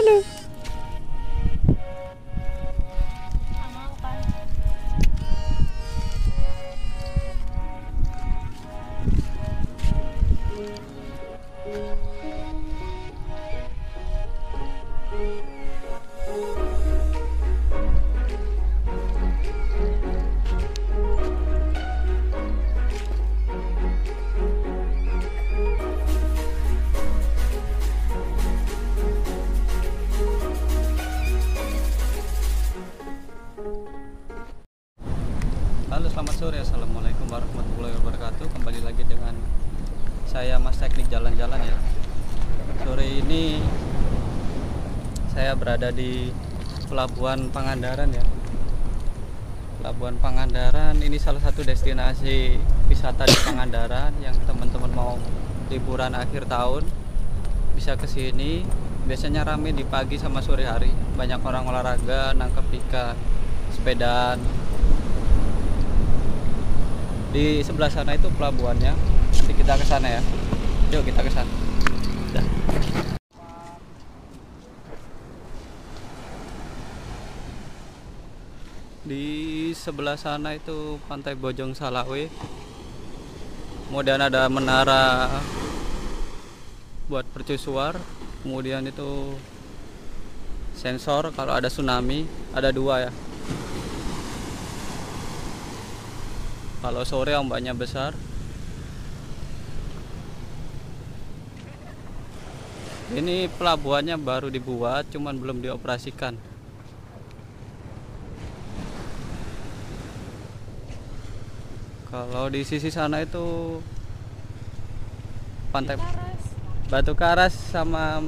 Mana? Sore, assalamualaikum warahmatullahi wabarakatuh. Kembali lagi dengan saya Mas Teknik jalan-jalan ya. Sore ini saya berada di Pelabuhan Pangandaran ya. Pelabuhan Pangandaran ini salah satu destinasi wisata di Pangandaran yang teman-teman mau liburan akhir tahun bisa ke sini. Biasanya rame di pagi sama sore hari. Banyak orang olahraga, nangkep ikan, sepedaan. Di sebelah sana itu pelabuhannya, nanti kita ke sana ya. Yuk kita ke sana. Di sebelah sana itu Pantai Bojong Salawi. Kemudian ada menara buat percusuar. Kemudian itu sensor kalau ada tsunami, ada dua ya. Kalau sore ombaknya besar. Ini pelabuhannya baru dibuat, cuman belum dioperasikan. Kalau di sisi sana itu Pantai Batu Karas sama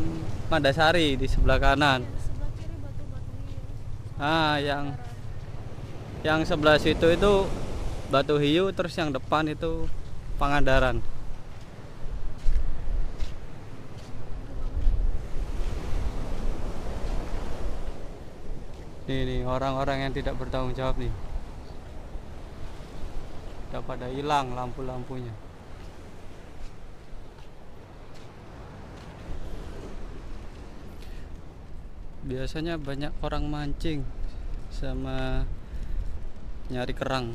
Madasari di sebelah kanan. Ah, yang sebelah situ itu Batu Hiu, terus yang depan itu Pangandaran. Ini orang-orang yang tidak bertanggung jawab nih. Udah pada hilang lampu-lampunya. Biasanya banyak orang mancing sama nyari kerang.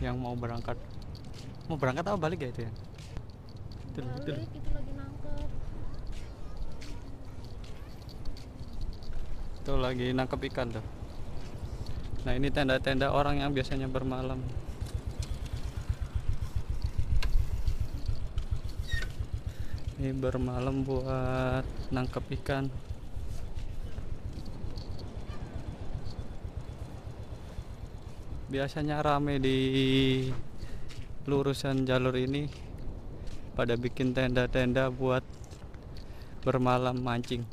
Yang mau berangkat atau balik ya itu ya? Betul. Itu lagi nangkep. Itu lagi nangkep ikan tuh. Nah, ini tenda-tenda orang yang biasanya bermalam. Ini bermalam buat nangkep ikan. Biasanya rame di lurusan jalur ini, pada bikin tenda-tenda buat bermalam mancing.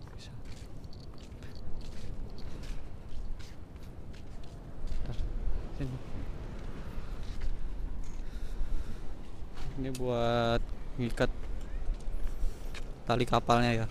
Ini buat ngikat tali kapalnya ya.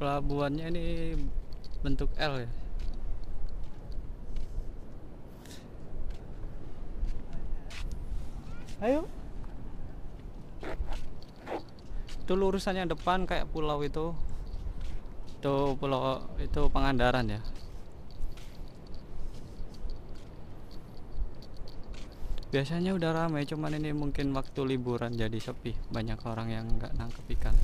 Pelabuhannya ini bentuk L ya. Ayo. Itu lurusannya depan kayak pulau itu. Itu Pangandaran ya. Biasanya udah ramai, cuman ini mungkin waktu liburan jadi sepi, banyak orang yang nggak nangkep ikan.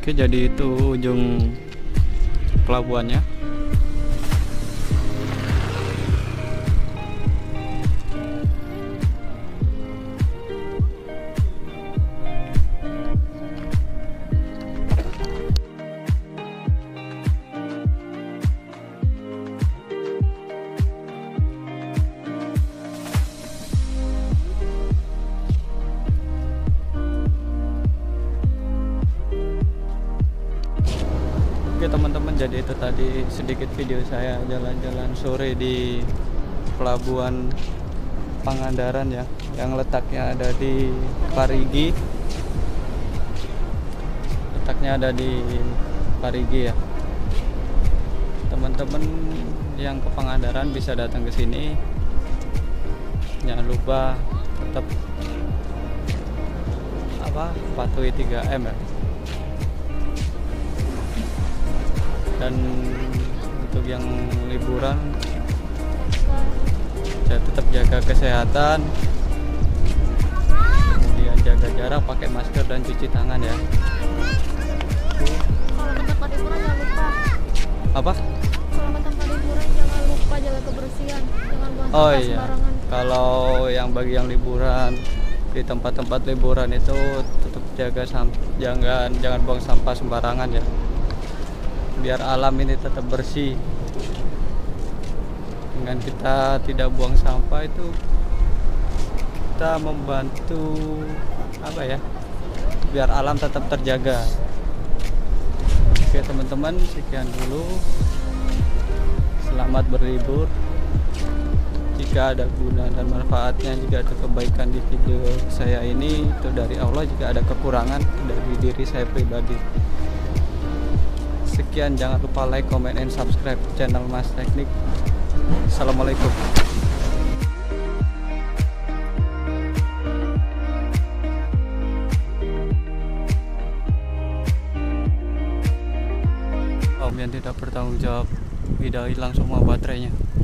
Oke, jadi itu ujung pelabuhannya. Teman-teman, jadi itu tadi sedikit video saya jalan-jalan sore di Pelabuhan Pangandaran ya, yang letaknya ada di Parigi. Ya. Teman-teman yang ke Pangandaran bisa datang ke sini. Jangan lupa tetap patuhi 3M ya. Dan untuk yang liburan, saya tetap jaga kesehatan, kemudian jaga jarak, pakai masker dan cuci tangan ya. Kalau ke tempat liburan jangan lupa. Apa? Kalau ke tempat liburan jangan lupa jaga kebersihan, jangan buang sampah sembarangan. Kalau yang bagi yang liburan di tempat-tempat liburan itu tetap jaga jangan buang sampah sembarangan ya. Biar alam ini tetap bersih. Dengan kita tidak buang sampah itu kita membantu biar alam tetap terjaga. Oke teman-teman, sekian dulu. Selamat berlibur. Jika ada guna dan manfaatnya, jika ada kebaikan di video saya ini, itu dari Allah. Jika ada kekurangan, dari diri saya pribadi. Sekian, jangan lupa like, comment, and subscribe channel Mas Teknik. Assalamualaikum. Om yang tidak bertanggung jawab, tidak hilang semua baterainya.